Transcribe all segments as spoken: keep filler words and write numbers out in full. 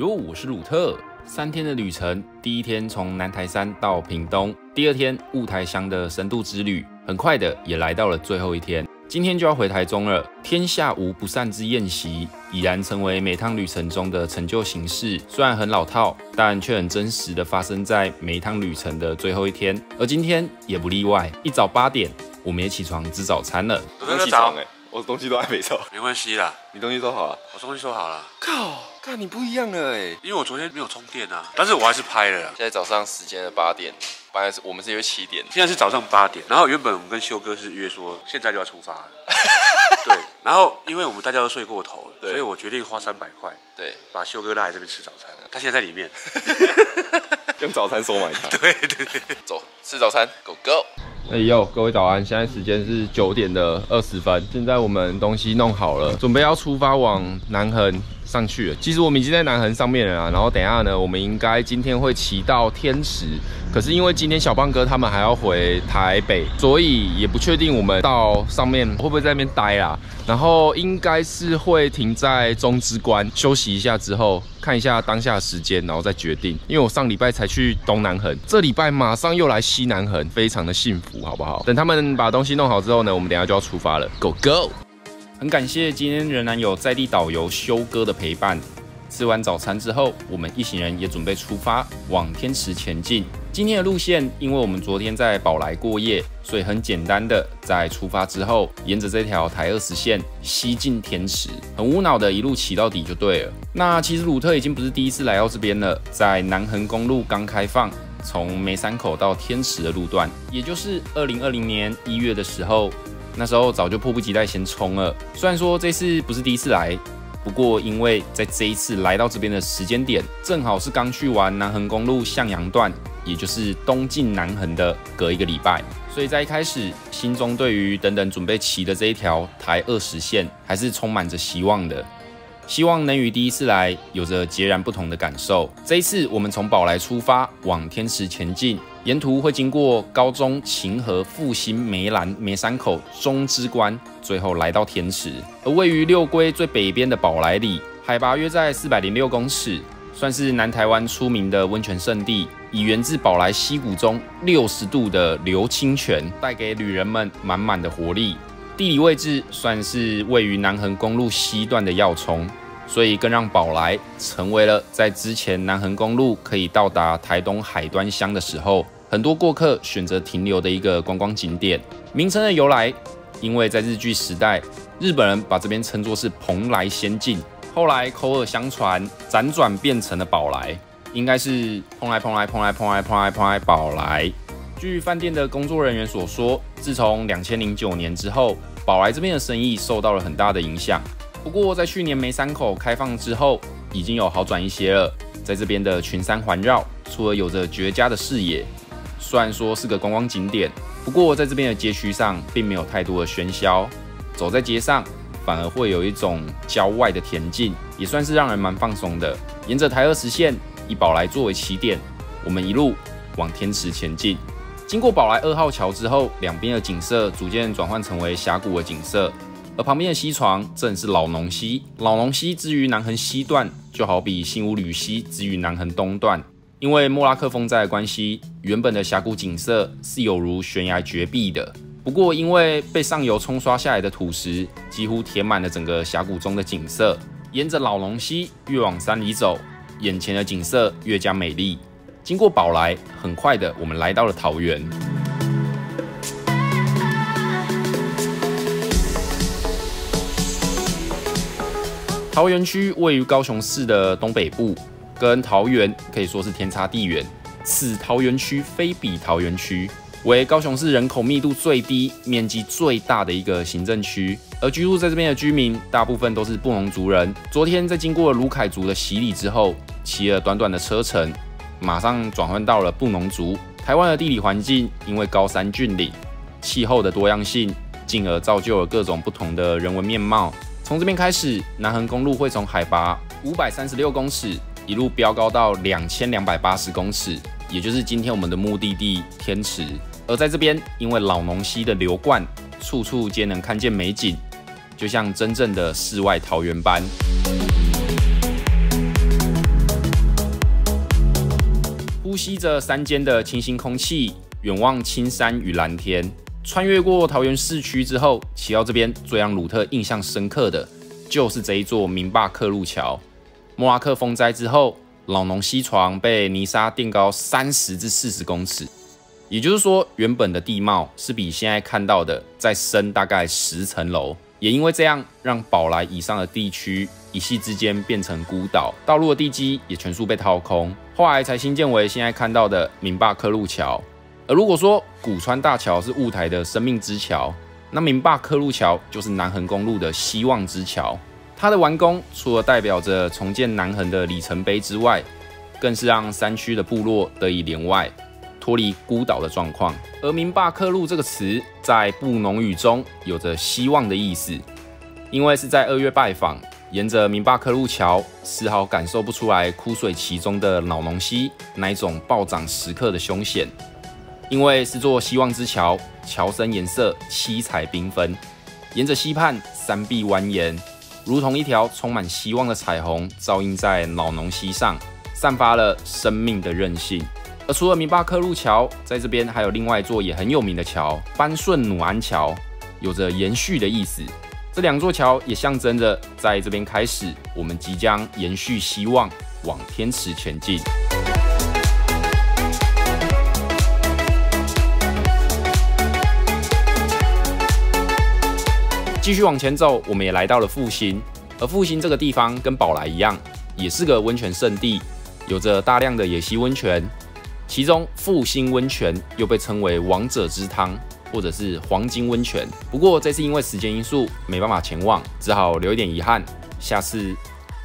右我是鲁特。三天的旅程，第一天从南台山到屏东，第二天雾台乡的深度之旅，很快的也来到了最后一天。今天就要回台中了。天下无不散之宴席，已然成为每趟旅程中的成就形式。虽然很老套，但却很真实的发生在每一趟旅程的最后一天。而今天也不例外。一早八点，我们也起床吃早餐了。我起床哎、欸，我东西都还没收。没关系啦，你东西收好了，我东西收好了。靠！看你不一样了哎、欸，因为我昨天没有充电啊，但是我还是拍了啦。现在早上时间的八点，本来是我们是约七点，现在是早上八点。然后原本我们跟修哥是约说现在就要出发了，对。然后因为我们大家都睡过头了，所以我决定花三百块，对，把修哥拉来这边吃早餐。他现在在里面，用早餐收买他。对对对，走吃早餐 ，Go Go。哎呦，各位早安！现在时间是九点的二十分，现在我们东西弄好了，准备要出发往南横上去了。其实我们已经在南横上面了啦，然后等一下呢，我们应该今天会骑到天池，可是因为今天小胖哥他们还要回台北，所以也不确定我们到上面会不会在那边待啦。然后应该是会停在中之关休息一下之后。看一下当下的时间，然后再决定。因为我上礼拜才去东南横，这礼拜马上又来西南横，非常的幸福，好不好？等他们把东西弄好之后呢，我们等一下就要出发了 ，Go Go！ 很感谢今天仍然有在地导游修哥的陪伴。吃完早餐之后，我们一行人也准备出发，往天池前进。今天的路线，因为我们昨天在宝来过夜，所以很简单的在出发之后，沿着这条台二十线西进天池，很无脑的一路骑到底就对了。那其实鲁特已经不是第一次来到这边了，在南横公路刚开放，从梅山口到天池的路段，也就是二零二零年一月的时候，那时候早就迫不及待先冲了。虽然说这次不是第一次来。不过，因为在这一次来到这边的时间点，正好是刚去完南横公路向阳段，也就是东进南横的隔一个礼拜，所以在一开始心中对于等等准备骑的这一条台二十线，还是充满着希望的，希望能与第一次来有着截然不同的感受。这一次我们从宝来出发，往天池前进，沿途会经过高中、勤和、复兴、梅兰、梅山口、中之关。最后来到天池，而位于六龟最北边的宝来里，海拔约在四百零六公尺，算是南台湾出名的温泉胜地，以源自宝来溪谷中六十度的流清泉带给旅人们满满的活力。地理位置算是位于南横公路西段的要冲，所以更让宝来成为了在之前南横公路可以到达台东海端乡的时候，很多过客选择停留的一个观光景点。名称的由来。因为在日据时代，日本人把这边称作是蓬莱仙境，后来口耳相传，辗转变成了宝来，应该是蓬莱蓬莱蓬莱蓬莱蓬莱蓬莱宝来。据饭店的工作人员所说，自从二零零九年之后，宝来这边的生意受到了很大的影响。不过在去年梅山口开放之后，已经有好转一些了。在这边的群山环绕，除了有着绝佳的视野，虽然说是个观光景点。不过，在这边的街区上，并没有太多的喧嚣，走在街上反而会有一种郊外的恬静，也算是让人蛮放松的。沿着台二十线，以宝来作为起点，我们一路往天池前进。经过宝来二号桥之后，两边的景色逐渐转换成为峡谷的景色，而旁边的溪床正是老农溪。老农溪之于南横西段，就好比新屋吕溪之于南横东段。因为莫拉克风灾的关系，原本的峡谷景色是有如悬崖绝壁的。不过，因为被上游冲刷下来的土石几乎填满了整个峡谷中的景色，沿着老龙溪越往山里走，眼前的景色越加美丽。经过宝来，很快的我们来到了桃园。桃园区位于高雄市的东北部。跟桃园可以说是天差地远，此桃园区非彼桃园区，为高雄市人口密度最低、面积最大的一个行政区。而居住在这边的居民，大部分都是布农族人。昨天在经过卢凯族的洗礼之后，骑了短短的车程，马上转换到了布农族。台湾的地理环境因为高山峻岭、气候的多样性，进而造就了各种不同的人文面貌。从这边开始，南横公路会从海拔五百三十六公尺。一路飙高到两千两百八十公尺，也就是今天我们的目的地天池。而在这边，因为老农溪的流贯，处处皆能看见美景，就像真正的世外桃源般。吸着山间的清新空气，远望青山与蓝天。穿越过桃园市区之后，骑到这边最让鲁特印象深刻的就是这一座明坝克路桥。莫拉克风灾之后，老农溪床被泥沙垫高三十至四十公尺，也就是说，原本的地貌是比现在看到的再深大概十层楼。也因为这样，让宝来以上的地区一夕之间变成孤岛，道路的地基也全数被掏空，后来才新建为现在看到的明坝克路桥。而如果说古川大桥是雾台的生命之桥，那明坝克路桥就是南横公路的希望之桥。它的完工除了代表着重建南横的里程碑之外，更是让山区的部落得以连外，脱离孤岛的状况。而明坝克路这个词在布农语中有着希望的意思，因为是在二月拜访，沿着明坝克路桥丝毫感受不出来枯水期中的老农溪那一种暴涨时刻的凶险，因为是座希望之桥，桥身颜色七彩缤纷，沿着溪畔山壁蜿蜒，如同一条充满希望的彩虹照映在老农溪上，散发了生命的韧性。而除了明坝克路桥，在这边还有另外一座也很有名的桥——班顺努安桥，有着延续的意思。这两座桥也象征着，在这边开始，我们即将延续希望，往天池前进。继续往前走，我们也来到了复兴。而复兴这个地方跟宝来一样，也是个温泉圣地，有着大量的野溪温泉。其中，复兴温泉又被称为王者之汤，或者是黄金温泉。不过这次因为时间因素没办法前往，只好留一点遗憾，下次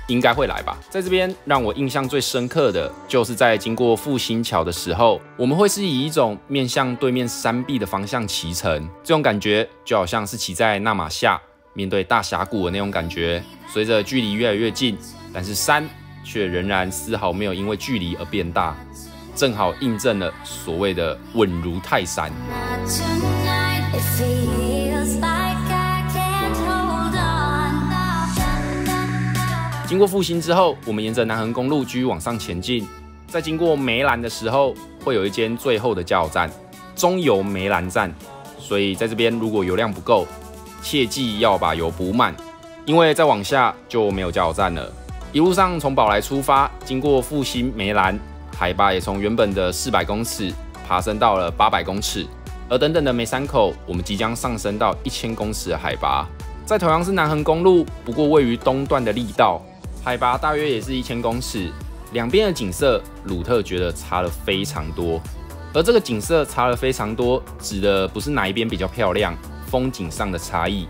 应该会来吧。在这边让我印象最深刻的就是在经过复兴桥的时候，我们会是以一种面向对面山壁的方向骑乘，这种感觉就好像是骑在纳马夏面对大峡谷的那种感觉。随着距离越来越近，但是山却仍然丝毫没有因为距离而变大。正好印证了所谓的稳如泰山。经过复兴之后，我们沿着南横公路继续往上前进，在经过梅兰的时候，会有一间最后的加油站——中油梅兰站。所以在这边如果油量不够，切记要把油补满，因为再往下就没有加油站了。一路上从宝来出发，经过复兴、梅兰。海拔也从原本的四百公尺爬升到了八百公尺，而等等的梅山口，我们即将上升到一千公尺的海拔。在同样是南横公路，不过位于东段的力道，海拔大约也是一千公尺，两边的景色，鲁特觉得差了非常多。而这个景色差了非常多，指的不是哪一边比较漂亮，风景上的差异，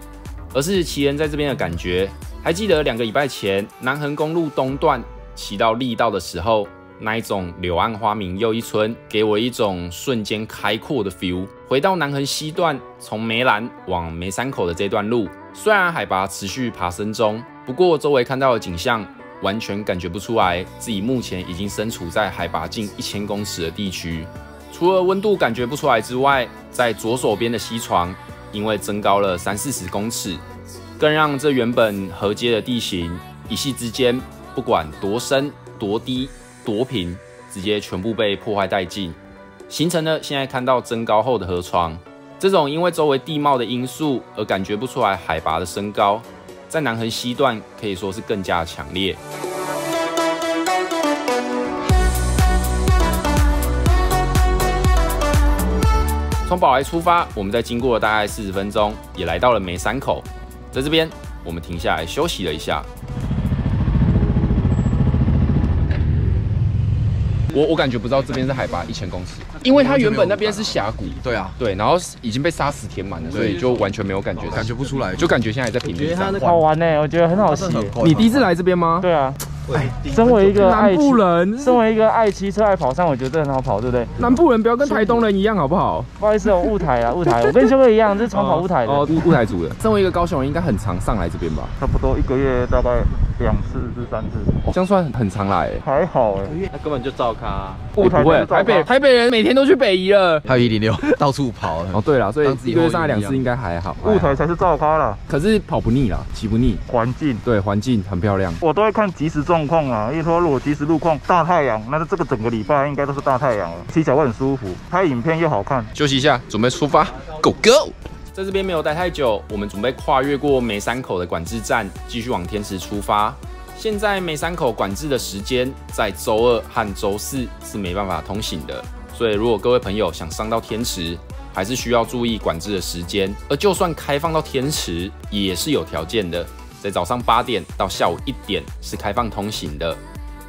而是骑人在这边的感觉。还记得两个礼拜前，南横公路东段骑到力道的时候，那一种柳暗花明又一村，给我一种瞬间开阔的 feel。 回到南横西段，从梅兰往梅山口的这段路，虽然海拔持续爬升中，不过周围看到的景象完全感觉不出来自己目前已经身处在海拔近一千公尺的地区。除了温度感觉不出来之外，在左手边的溪床因为增高了三四十公尺，更让这原本河街的地形一夕之间，不管多深多低多平，直接全部被破坏殆尽，形成了现在看到增高后的河床。这种因为周围地貌的因素而感觉不出来海拔的升高，在南横西段可以说是更加强烈。从宝来出发，我们在经过了大概四十分钟，也来到了梅山口。在这边，我们停下来休息了一下。我我感觉不知道这边是海拔一千公尺，因为它原本那边是峡谷，对啊，对，然后已经被沙石填满了，所以就完全没有感觉，感觉不出来，就感觉现在在平地上。好玩呢、欸，我觉得很好骑。你第一次来这边吗？对啊。哎，身为一个南部人，身为一个爱骑车、爱跑山，我觉得很好跑，对不对？南部人不要跟台东人一样，好不好？不好意思哦，雾台啊，雾台，我跟修哥一样，是长跑雾台的。哦，雾台族的。身为一个高雄人，应该很常上来这边吧？差不多一个月大概两次至三次，哦、这样算很常来、欸。还好哎、欸，那根本就照咖、啊欸。不会，台北台北人每天都去北宜了，还有一零六到处跑。哦，对了，所以一个月上来两次应该还好。雾台才是照咖啦，可是跑不腻啦，骑不腻。环境对环境很漂亮，我都会看即时状况啊，因为说如果即时路况大太阳，那这个整个礼拜应该都是大太阳了，骑起来会很舒服，拍影片又好看。休息一下，准备出发 ，Go Go！ 在这边没有待太久，我们准备跨越过梅山口的管制站，继续往天池出发。现在梅山口管制的时间在周二和周四是没办法通行的，所以如果各位朋友想上到天池，还是需要注意管制的时间。而就算开放到天池，也是有条件的，在早上八点到下午一点是开放通行的，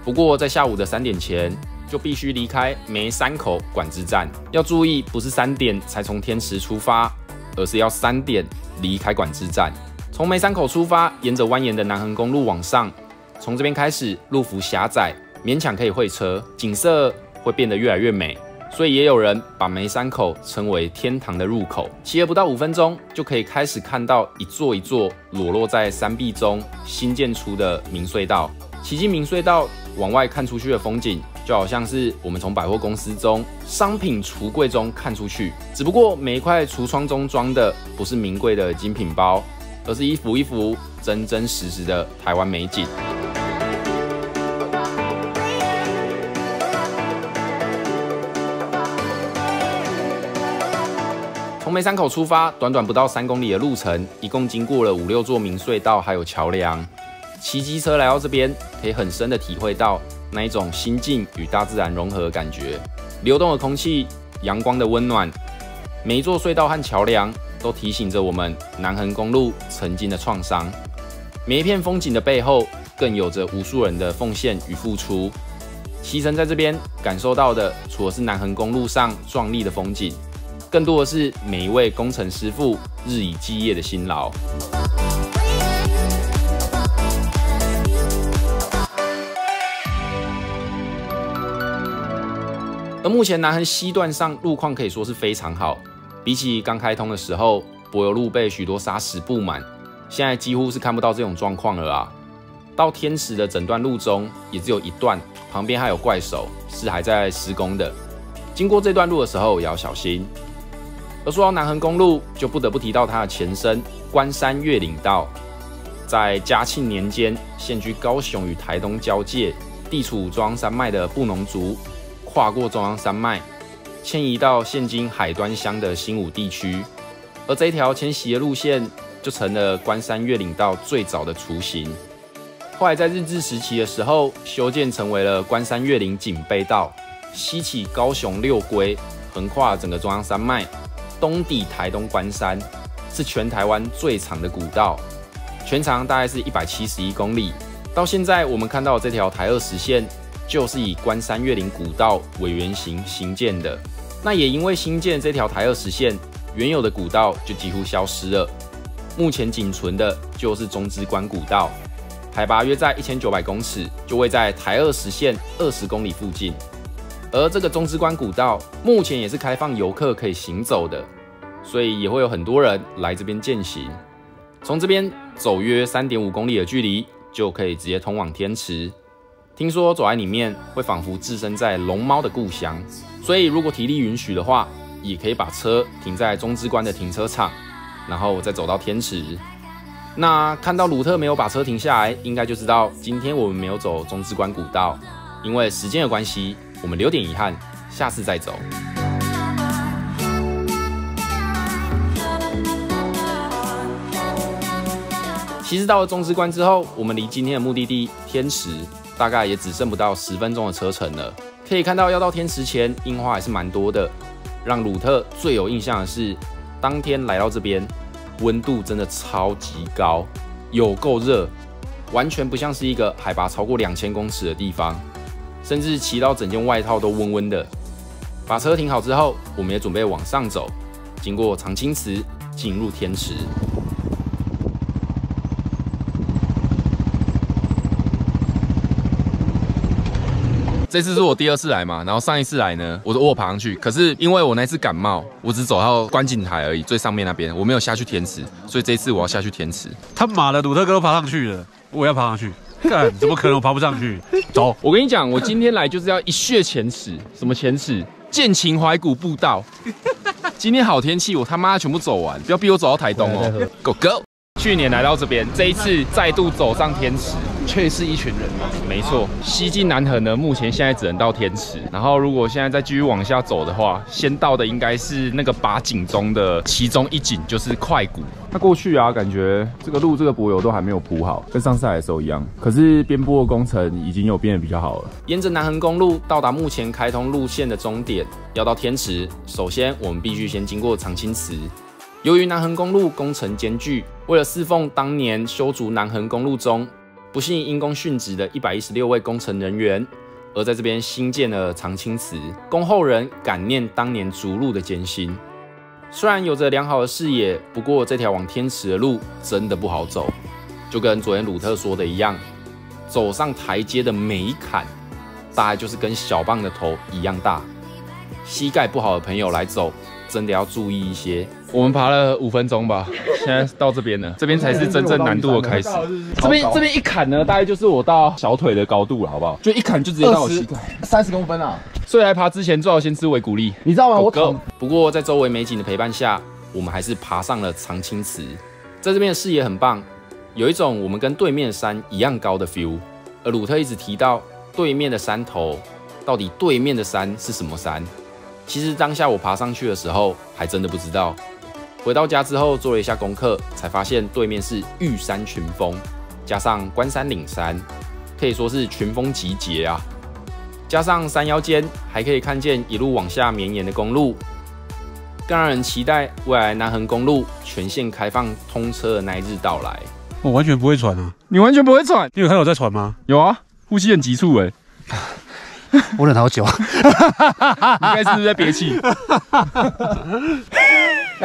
不过在下午的三点前， 就必须离开梅山口管制站。要注意，不是三点才从天池出发，而是要三点离开管制站。从梅山口出发，沿着蜿蜒的南横公路往上，从这边开始，路幅狭窄，勉强可以会车，景色会变得越来越美。所以也有人把梅山口称为天堂的入口。骑了不到五分钟，就可以开始看到一座一座裸露在山壁中新建出的明隧道。骑进明隧道，往外看出去的风景， 就好像是我们从百货公司中商品橱柜中看出去，只不过每一块橱窗中装的不是名贵的精品包，而是一幅一幅真真实实的台湾美景。从梅山口出发，短短不到三公里的路程，一共经过了五六座明隧道，还有桥梁。骑机车来到这边，可以很深的体会到 那一种心境与大自然融合的感觉，流动的空气，阳光的温暖，每一座隧道和桥梁都提醒着我们南横公路曾经的创伤。每一片风景的背后，更有着无数人的奉献与付出。骑乘在这边感受到的，除了是南横公路上壮丽的风景，更多的是每一位工程师傅日以继夜的辛劳。 而目前南横西段上路况可以说是非常好，比起刚开通的时候，柏油路被许多砂石布满，现在几乎是看不到这种状况了啊。到天池的整段路中，也只有一段，旁边还有怪手，是还在施工的。经过这段路的时候也要小心。而说到南横公路，就不得不提到它的前身关山越岭道，在嘉庆年间，现居高雄与台东交界、地处中央山脉的布农族， 跨过中央山脉，迁移到现今海端乡的新武地区，而这一条迁徙的路线就成了关山越岭道最早的雏形。后来在日治时期的时候，修建成为了关山越岭警备道，西起高雄六龟，横跨整个中央山脉，东抵台东关山，是全台湾最长的古道，全长大概是一百七十一公里。到现在我们看到这条台二十线， 就是以关山越岭古道为原型兴建的，那也因为新建这条台二十线，原有的古道就几乎消失了。目前仅存的就是中之关古道，海拔约在 一千九百 公尺，就位在台二十线二十公里附近。而这个中之关古道目前也是开放游客可以行走的，所以也会有很多人来这边健行。从这边走约 三点五 公里的距离，就可以直接通往天池。 听说走在里面会仿佛置身在龙猫的故乡，所以如果体力允许的话，也可以把车停在中之关的停车场，然后再走到天池。那看到鲁特没有把车停下来，应该就知道今天我们没有走中之关古道，因为时间的关系，我们留点遗憾，下次再走。 其实到了中之关之后，我们离今天的目的地天池大概也只剩不到十分钟的车程了。可以看到，要到天池前，樱花还是蛮多的。让鲁特最有印象的是，当天来到这边，温度真的超级高，有够热，完全不像是一个海拔超过 两千 公尺的地方，甚至骑到整件外套都温温的。把车停好之后，我们也准备往上走，经过长青祠，进入天池。 这次是我第二次来嘛，然后上一次来呢，我我爬上去，可是因为我那次感冒，我只走到观景台而已，最上面那边，我没有下去天池，所以这一次我要下去天池。他妈的，鲁特哥都爬上去了，我也要爬上去。干，怎么可能我爬不上去？走，我跟你讲，我今天来就是要一雪前耻。什么前耻？剑琴怀古步道。今天好天气，我他妈全部走完，不要逼我走到台东哦。Go go。去年来到这边，这一次再度走上天池。 却是一群人嘛，没错。西进南横呢，目前现在只能到天池。然后如果现在再继续往下走的话，先到的应该是那个八景中的其中一景，就是快谷。那过去啊，感觉这个路这个柏油都还没有铺好，跟上次来的时候一样。可是边坡的工程已经有变得比较好了。沿着南横公路到达目前开通路线的终点，要到天池，首先我们必须先经过长青祠。 由于南横公路工程艰巨，为了侍奉当年修筑南横公路中 不幸因公殉职的一百一十六位工程人员，而在这边新建了长青祠，供后人感念当年逐鹿的艰辛。虽然有着良好的视野，不过这条往天池的路真的不好走，就跟昨天鲁特说的一样，走上台阶的每一坎，大概就是跟小棒的头一样大。膝盖不好的朋友来走，真的要注意一些。 我们爬了五分钟吧，现在到这边了，这边才是真正难度的开始。这边这边一砍呢，大概就是我到小腿的高度了，好不好？就一砍就直接到我膝盖，三十公分啊！所以来爬之前最好先吃维骨力，你知道吗？我哥。不过在周围美景的陪伴下，我们还是爬上了长青祠。在这边的视野很棒，有一种我们跟对面的山一样高的 feel。而鲁特一直提到对面的山头，到底对面的山是什么山？其实当下我爬上去的时候，还真的不知道。 回到家之后做了一下功课，才发现对面是玉山群峰，加上关山岭山，可以说是群峰集结啊！加上山腰间还可以看见一路往下绵延的公路，更让人期待未来南横公路全线开放通车的那一日到来。我完全不会喘啊！你完全不会喘？你有看我在喘吗？有啊，呼吸很急促哎、欸。我忍好久，你应该是不是在憋气？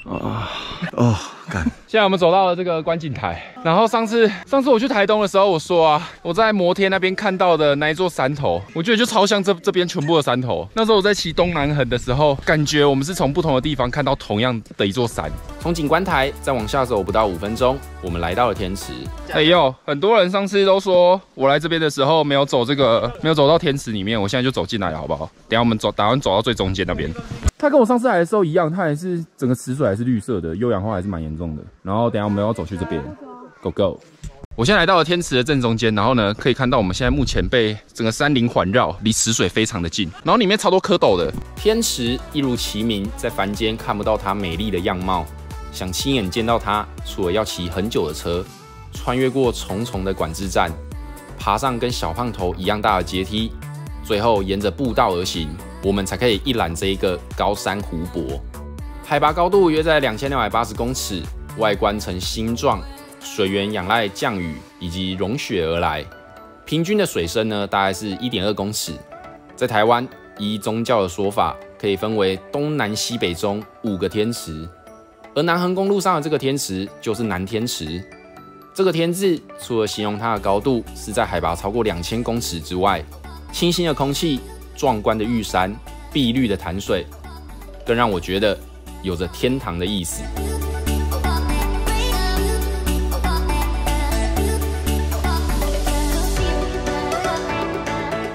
啊哦，干！现在我们走到了这个观景台，然后上次上次我去台东的时候，我说啊，我在摩天那边看到的那一座山头，我觉得就超像这这边全部的山头。那时候我在骑东南横的时候，感觉我们是从不同的地方看到同样的一座山。从景观台再往下走不到五分钟，我们来到了天池。哎呦，很多人上次都说我来这边的时候没有走这个，没有走到天池里面，我现在就走进来了，好不好？等下我们走，打算走到最中间那边。 它跟我上次来的时候一样，它还是整个池水还是绿色的，优氧化还是蛮严重的。然后等一下我们要走去这边 ，Go Go！ 我现在来到了天池的正中间，然后呢可以看到我们现在目前被整个山林环绕，离池水非常的近，然后里面超多蝌蚪的。天池一如其名，在凡间看不到它美丽的样貌，想亲眼见到它，除了要骑很久的车，穿越过重重的管制站，爬上跟小胖头一样大的阶梯，最后沿着步道而行。 我们才可以一览这一个高山湖泊，海拔高度约在两千六百八十公尺，外观呈星状，水源仰赖降雨以及融雪而来，平均的水深呢大概是一点二公尺。在台湾，依宗教的说法，可以分为东南西北中五个天池，而南横公路上的这个天池就是南天池。这个天字除了形容它的高度是在海拔超过两千公尺之外，清新的空气。 壮观的玉山，碧绿的潭水，更让我觉得有着天堂的意思。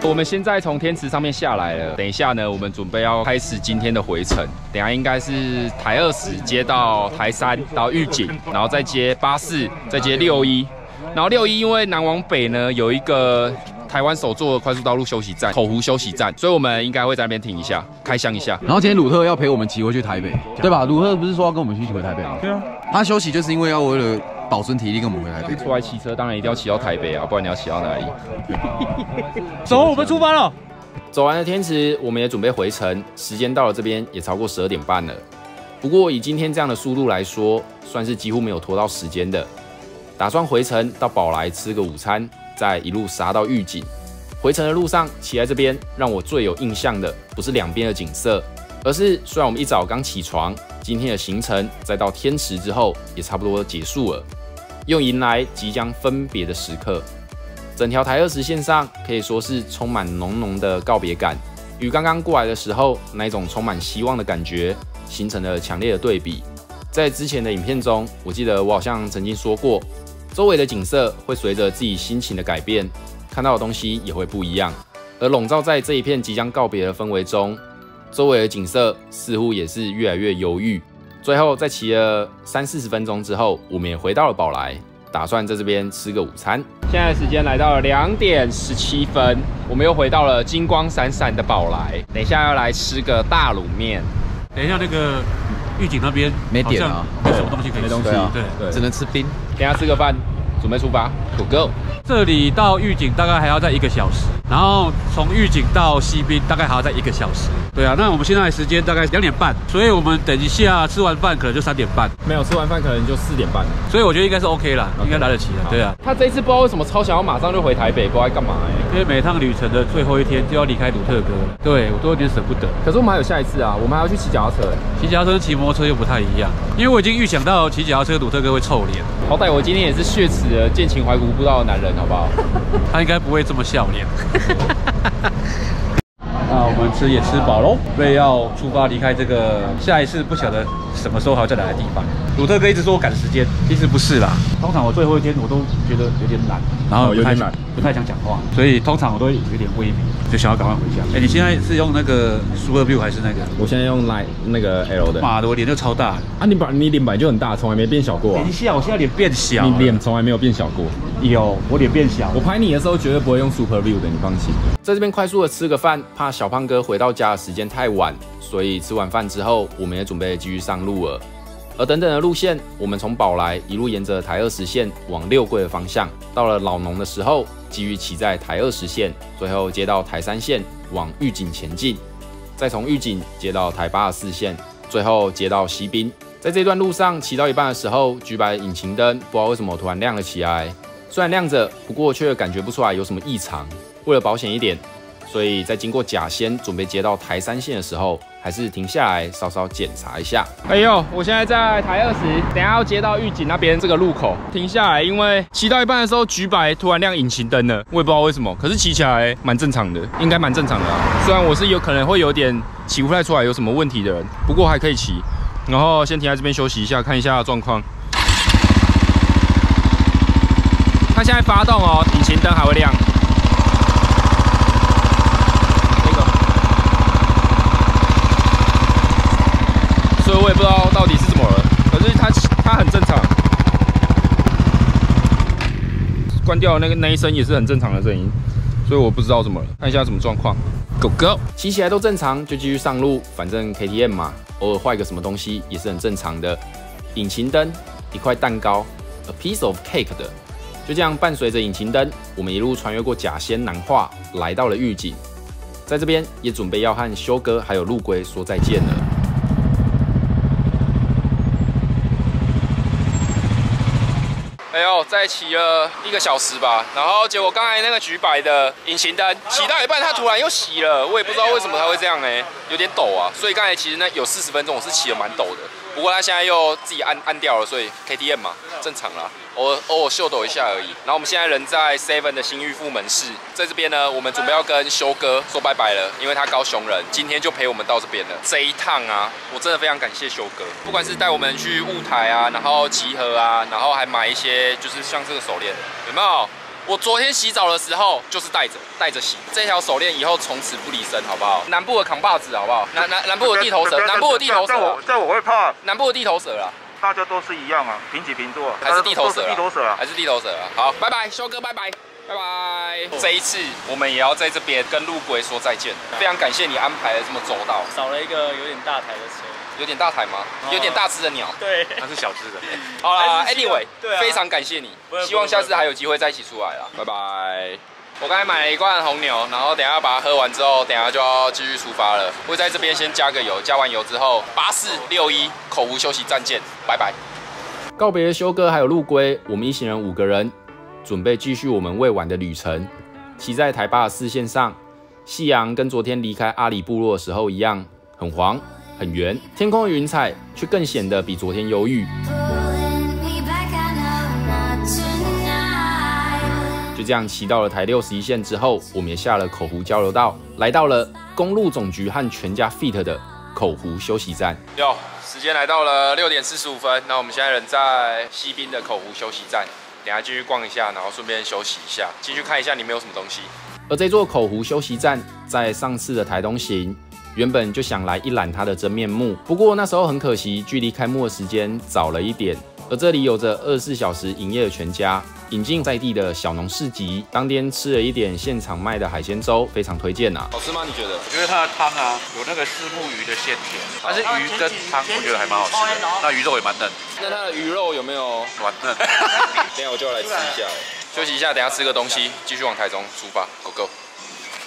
我们现在从天池上面下来了，等一下呢，我们准备要开始今天的回程。等一下应该是台二十接到台三，到玉井，然后再接八四，再接六一，然后六一因为南往北呢有一个。 台湾首座的快速道路休息站，口湖休息站，所以我们应该会在那边停一下，开箱一下。然后今天鲁特要陪我们骑回去台北，对吧？鲁特不是说要跟我们一起回台北吗？对啊，他休息就是因为要为了保存体力跟我们回台北。出来骑车当然一定要骑到台北啊，不然你要骑到哪里？走，我们出发了。走完了天池，我们也准备回程，时间到了这边也超过十二点半了。不过以今天这样的速度来说，算是几乎没有拖到时间的。打算回程到宝来吃个午餐。 再一路杀到玉井，回程的路上骑在这边，让我最有印象的不是两边的景色，而是虽然我们一早刚起床，今天的行程再到天池之后也差不多结束了，又迎来即将分别的时刻。整条台二十线上可以说是充满浓浓的告别感，与刚刚过来的时候那一种充满希望的感觉形成了强烈的对比。在之前的影片中，我记得我好像曾经说过。周围的景色会随着自己心情的改变，看到的东西也会不一样。而笼罩在这一片即将告别的氛围中，周围的景色似乎也是越来越忧郁。最后，在骑了三四十分钟之后，我们也回到了宝来，打算在这边吃个午餐。现在时间来到了两点十七分，我们又回到了金光闪闪的宝来，等一下要来吃个大卤面。等一下那个。 预警那边没点啊，没什么东西可以吃，对对，只能吃冰。等下吃个饭，准备出发 ，Go Go。这里到预警大概还要再一个小时，然后从预警到西滨大概还要再一个小时。对啊，那我们现在时间大概两点半，所以我们等一下吃完饭可能就三点半，没有吃完饭可能就四点半，所以我觉得应该是 OK 啦， okay, 应该来得及啦。对啊，他这一次不知道为什么超想要马上就回台北，不知道在干嘛哎、欸。因为每趟旅程的最后一天就要离开鲁特哥了，对我都有点舍不得。可是我们还有下一次啊，我们还要去骑脚踏车、欸，骑脚踏车骑摩托车又不太一样，因为我已经预想到骑脚踏车鲁特哥会臭脸，好歹我今天也是血耻的见秦怀古不知道的男人。 好不好？他应该不会这么笑脸。那我们吃也吃饱喽，所以要出发离开这个下一次不晓得什么时候还要再来的地方。鲁特哥一直说我赶时间，其实不是啦。通常我最后一天我都觉得有点懒，然后有点懒，不太想讲话，所以通常我都有点萎靡，就想要赶快回家。哎、欸，你现在是用那个 Super View 还是那个？我现在用 Line 那个 L 的。妈的，我脸就超大啊！你把你脸本来就很大，从来没变小过、啊。等一下，我现在脸变小。你脸从来没有变小过。 有，我脸变小。我拍你的时候绝对不会用 Super View 的，你放心。在这边快速的吃个饭，怕小胖哥回到家的时间太晚，所以吃完饭之后，我们也准备继续上路了。而等等的路线，我们从宝来一路沿着台二十线往六桂的方向，到了老农的时候，继续骑在台二十线，最后接到台三线往玉井前进，再从玉井接到台八十四线，最后接到西滨。在这段路上骑到一半的时候，橘白引擎灯不知道为什么突然亮了起来。 虽然亮着，不过却感觉不出来有什么异常。为了保险一点，所以在经过甲仙准备接到台三线的时候，还是停下来稍稍检查一下。哎呦，我现在在台二十，等下要接到玉井那边这个路口停下来，因为骑到一半的时候，橘白突然亮引擎灯了，我也不知道为什么，可是骑起来蛮正常的，应该蛮正常的啊。虽然我是有可能会有点骑不太出来有什么问题的人，不过还可以骑。然后先停在这边休息一下，看一下状况。 它现在发动哦，引擎灯还会亮。这个，所以我也不知道到底是怎么了，可是它它很正常。关掉那个那一声也是很正常的声音，所以我不知道怎么了，看一下什么状况。狗狗骑起来都正常，就继续上路，反正 K T M 嘛，偶尔坏个什么东西也是很正常的。引擎灯，一块蛋糕 ，a piece of cake 的。 就这样，伴随着引擎灯，我们一路穿越过甲仙、南化，来到了玉井。在这边也准备要和修哥还有陆龟说再见了。哎呦，再骑了一个小时吧，然后结果刚才那个橘白的引擎灯骑到一半，它突然又熄了，我也不知道为什么它会这样哎、欸，有点抖啊。所以刚才其实那有四十分钟我是骑得蛮抖的。 不过他现在又自己按按掉了，所以 K T M 嘛，正常啦，偶尔偶尔秀抖一下而已。然后我们现在人在 Seven 的新玉富门市，在这边呢，我们准备要跟修哥说拜拜了，因为他高雄人，今天就陪我们到这边了。这一趟啊，我真的非常感谢修哥，不管是带我们去雾台啊，然后集合啊，然后还买一些就是像这个手链，有没有？ 我昨天洗澡的时候就是戴着戴着洗，这条手链以后从此不离身，好不好？南部的扛把子，好不好？南南南部的地头蛇，南部的地头蛇，这我这我会怕。南部的地头蛇啦，大家都是一样啊，平起平坐，还是地头蛇，地头蛇啊，还是地头蛇啊。好，拜拜，修哥，拜拜。 拜拜！ Bye bye 这一次我们也要在这边跟陆龟说再见，非常感谢你安排的这么周到。少了一个有点大台的车，有点大台吗？哦、有点大只的鸟，对，它是小只的。好啦 ，Anyway，、啊、非常感谢你，希望下次还有机会再一起出来啦。拜拜！我刚才买了一罐红牛，然后等一下把它喝完之后，等一下就要继续出发了。我在这边先加个油，加完油之后，八四六一口湖休息站见，拜拜！告别修哥还有陆龟，我们一行人五个人。 准备继续我们未完的旅程，骑在台八的四线上，夕阳跟昨天离开阿里部落的时候一样，很黄很圆，天空的云彩却更显得比昨天忧郁。就这样骑到了台六十一线之后，我们也下了口湖交流道，来到了公路总局和全家 Fit 的口湖休息站。 时间来到了六点四十五分，那我们现在人在西滨的口湖休息站。等下继续逛一下，然后顺便休息一下，进去看一下里面有什么东西。而这座口湖休息站，在上次的台东行，原本就想来一览它的真面目，不过那时候很可惜，距离开幕的时间早了一点。 而这里有着二十四小时营业的全家，引进在地的小农市集。当天吃了一点现场卖的海鲜粥，非常推荐呐、啊。好吃吗？你觉得？我觉得它的汤啊，有那个虱目鱼的鲜甜，但是鱼跟汤我觉得还蛮好吃的。那鱼肉也蛮嫩。那它的鱼肉有没有蛮嫩？等下我就要来吃一下，休息一下，等下吃个东西，继续往台中出发 ，Go Go。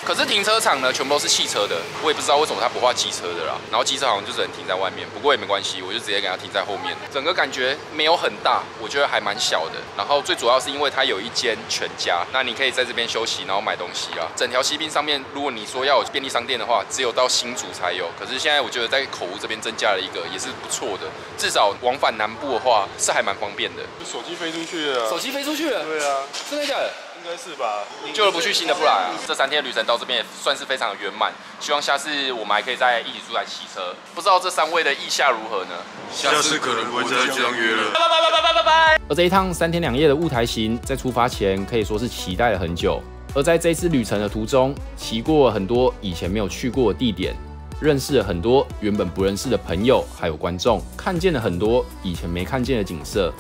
可是停车场呢，全部都是汽车的，我也不知道为什么他不画机车的啦。然后机车好像就只能停在外面，不过也没关系，我就直接给他停在后面。整个感觉没有很大，我觉得还蛮小的。然后最主要是因为它有一间全家，那你可以在这边休息，然后买东西啦。整条西滨上面，如果你说要有便利商店的话，只有到新竹才有。可是现在我觉得在口湖这边增加了一个，也是不错的。至少往返南部的话是还蛮方便的。手机飞出去了，手机飞出去了，对啊，真的假的？ 应该是吧，旧的不去，新的不来啊。这三天旅程到这边也算是非常圆满，希望下次我们还可以再一起出来骑车。不知道这三位的意下如何呢？下次可能不会再这样约了。拜拜拜拜拜拜拜。而这一趟三天两夜的雾台行，在出发前可以说是期待了很久。而在这次旅程的途中，骑过很多以前没有去过的地点，认识了很多原本不认识的朋友，还有观众，看见了很多以前没看见的景色。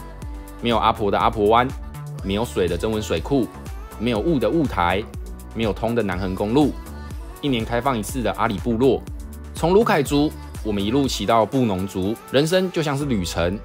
没有阿婆的阿婆湾，没有水的曾文水库。 没有雾的雾台，没有通的南横公路，一年开放一次的阿里部落，从卢凯族，我们一路骑到布农族。人生就像是旅程，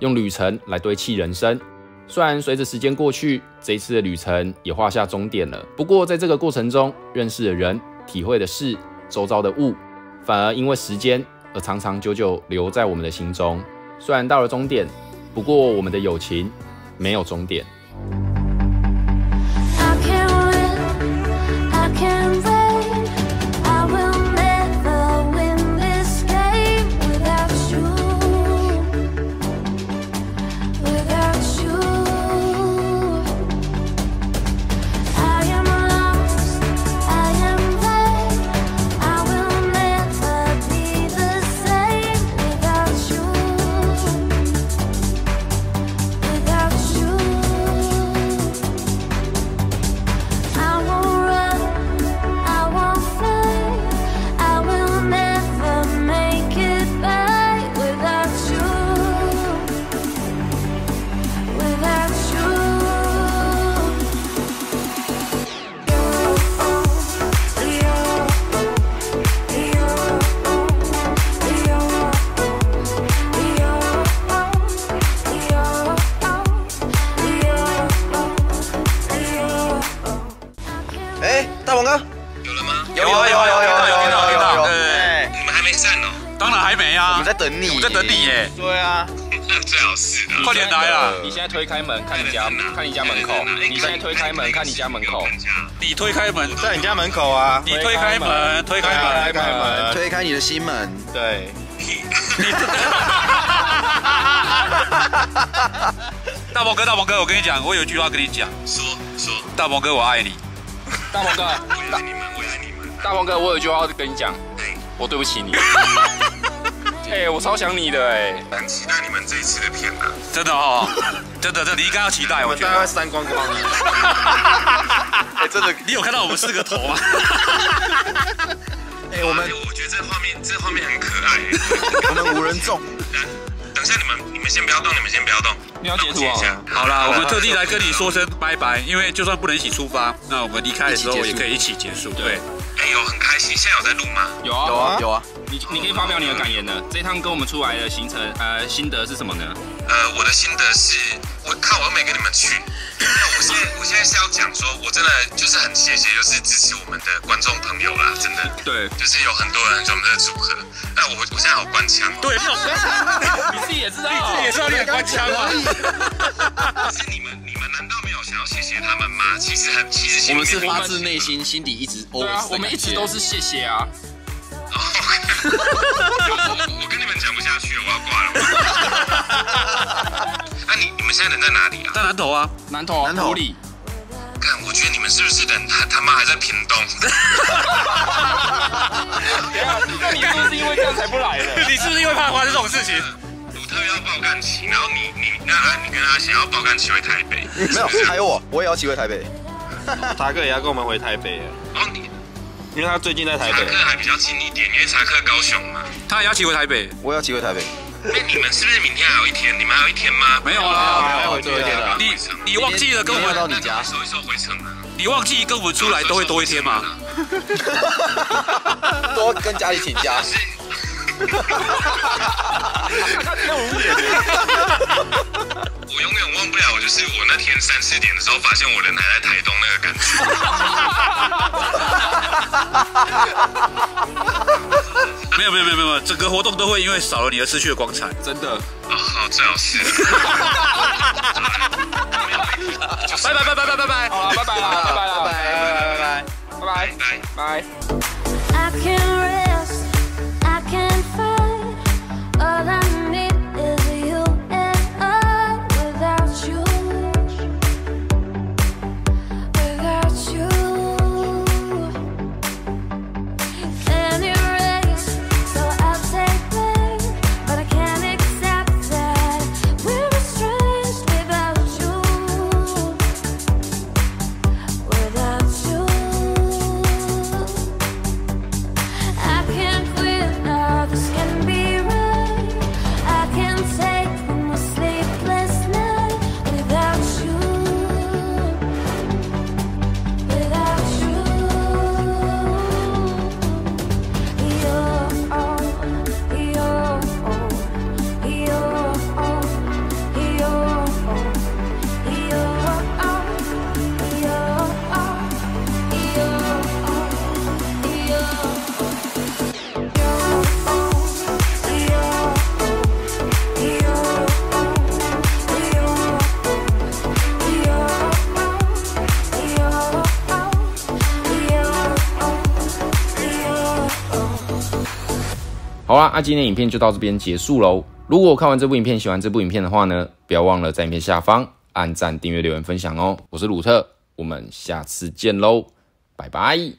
用旅程来堆砌人生。虽然随着时间过去，这一次的旅程也画下终点了。不过在这个过程中，认识的人、体会的事、周遭的物，反而因为时间而长长久久留在我们的心中。虽然到了终点，不过我们的友情没有终点。 推开门看你家，看你家门口。你现在推开门看你家门口。你推开门，在你家门口啊！你推开门，推开门，推开门，推开你的心门。对。大鹏哥，大鹏哥，我跟你讲，我有一句话跟你讲。说说。大鹏哥，我爱你。大鹏哥，我爱你们，我爱你们。大鹏哥，我有一句话要跟你讲，我对不起你。 哎、欸，我超想你的哎、欸！很期待你们这一次的片啊！真的哦，真的，真的，你应该要期待，我觉得。大概删光光了。哎欸，真的，你有看到我们四个头吗？哎欸，我们，我觉得这画面，这画面很可爱、欸。我们五人众。等一下，你们，你们先不要动，你们先不要动。你要截图啊！好啦，我们特地来跟你说声拜拜，因为就算不能一起出发，那我们离开的时候也可以一起结束。对。 哎呦，很开心！现在有在录吗？有啊，有啊，有啊！你你可以发表你的感言呢。这一趟跟我们出来的行程，呃，心得是什么呢？呃，我的心得是，我看我又没跟你们去。那我现在我现在是要讲说，我真的就是很谢谢，就是支持我们的观众朋友啦，真的。对，就是有很多人很喜欢我们的组合。那我我现在好官腔。对，你自己也知道，你自己也知道你很官腔啊。是你们。 难道没有想要谢谢他们吗？其实很，其实我们是发自内心，心底一直 always 我们一直都是谢谢啊。我跟你们讲不下去了，我要挂了。那你你们现在人在哪里啊？在南投啊，南投，南投里。看，我觉得你们是不是人他他妈还在屏东？等一下，那你是不是因为这样才不来的？你是不是因为怕发生这种事情？特要爆干骑，然后你你那安你跟他想要爆干骑回台北，没有，还有我，我也要骑回台北。查克也要跟我们回台北，哦你，因为他最近在台北。查克还比较近一点，因为查克高雄嘛。他也要骑回台北，我也要骑回台北。那你们是不是明天还有一天？你们还有一天吗？没有啦，没有最后一天了。你你忘记了跟我们到你家收一收回程啊？你忘记跟我们出来都会多一天吗？多跟家里请假。 那无言。我永远忘不了，就是我那天三四点的时候，发现我人还在台东那个感觉。没有没有没有没有，整个活动都会因为少了你而失去了光彩，真的。哦，好，最好是。拜拜拜拜拜拜拜，好，拜拜拜拜拜拜拜拜拜拜拜拜。 好啦，那、啊、今天影片就到这边结束喽。如果看完这部影片喜欢这部影片的话呢，不要忘了在影片下方按赞、订阅、留言、分享哦。我是鲁特，我们下次见喽，拜拜。